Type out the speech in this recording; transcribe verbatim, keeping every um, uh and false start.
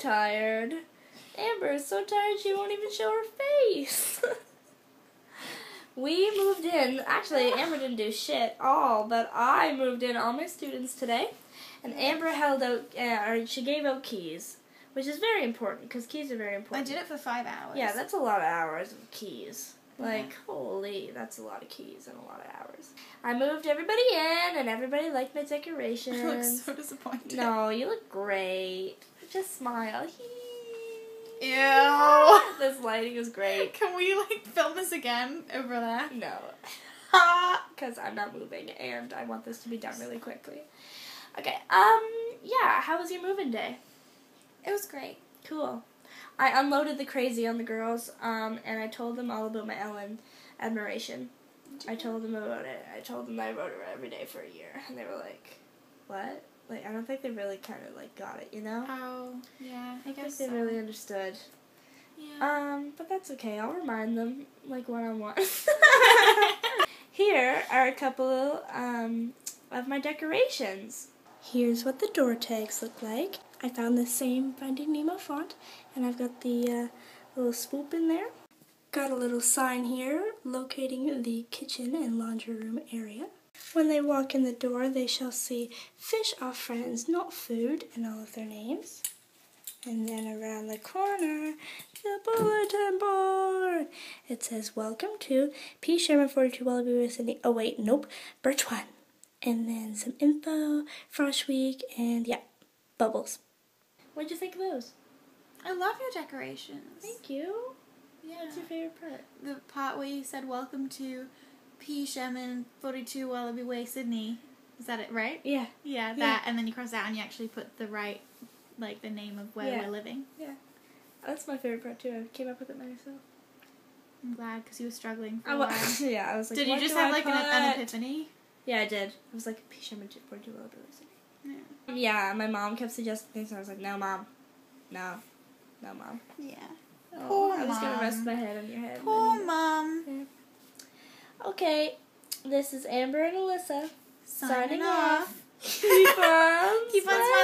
tired. Amber is so tired she won't even show her face. We moved in. Actually, Amber didn't do shit all, but I moved in all my students today. And Amber held out, uh, or she gave out keys, which is very important because keys are very important. I did it for five hours. Yeah, that's a lot of hours of keys. Like, holy, that's a lot of keys and a lot of hours. I moved everybody in, and everybody liked my decorations. I look so disappointed. No, you look great. Just smile. Ew. Yeah, this lighting is great. Can we, like, film this again over there? No. Because I'm not moving, and I want this to be done really quickly. Okay, um, yeah, how was your moving day? It was great. Cool. I unloaded the crazy on the girls, um, and I told them all about my Ellen admiration. I told them about it. I told them that I wrote it every day for a year, and they were like, "What?" Like, I don't think they really kind of like got it, you know? Oh, yeah. I, I guess think they so. really understood. Yeah. Um, but that's okay. I'll remind them like one on one. Here are a couple um of my decorations. Here's what the door tags look like. I found the same Finding Nemo font, and I've got the uh, little swoop in there. Got a little sign here, locating the kitchen and laundry room area. When they walk in the door, they shall see fish are friends, not food, and all of their names. And then around the corner, the bulletin board. It says, welcome to P. Sherman, forty-two Wallaby Way, Sydney. Oh wait, nope, Birch one. And then some info, Frosh Week, and yeah, bubbles. What'd you think of those? I love your decorations. Thank you. Yeah. What's your favorite part? The part where you said, welcome to P. Sherman, forty-two Wallaby Way, Sydney. Is that it, right? Yeah. Yeah, that, yeah. And then you cross out and you actually put the right, like, the name of where yeah. we're living. Yeah. That's my favorite part, too. I came up with it myself. I'm glad, because you were struggling for I a while. Yeah, I was like, Did you just have, I like, an, an epiphany? Yeah, I did. I was like, P. Sherman, forty-two Wallaby Way, Sydney. Yeah. Yeah, my mom kept suggesting things, and I was like, no, mom. No. No, mom. Yeah. Oh, Poor I'm mom. just going to rest my head on your head. Poor mom. Okay. Okay, this is Amber and Alyssa signing, signing off. off. Keep on smiling. Keep on smiling.